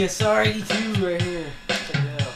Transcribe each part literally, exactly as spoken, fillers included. P S R eighty-two right here. Check it out.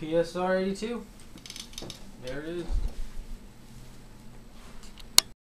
P S R eighty-two. There it is.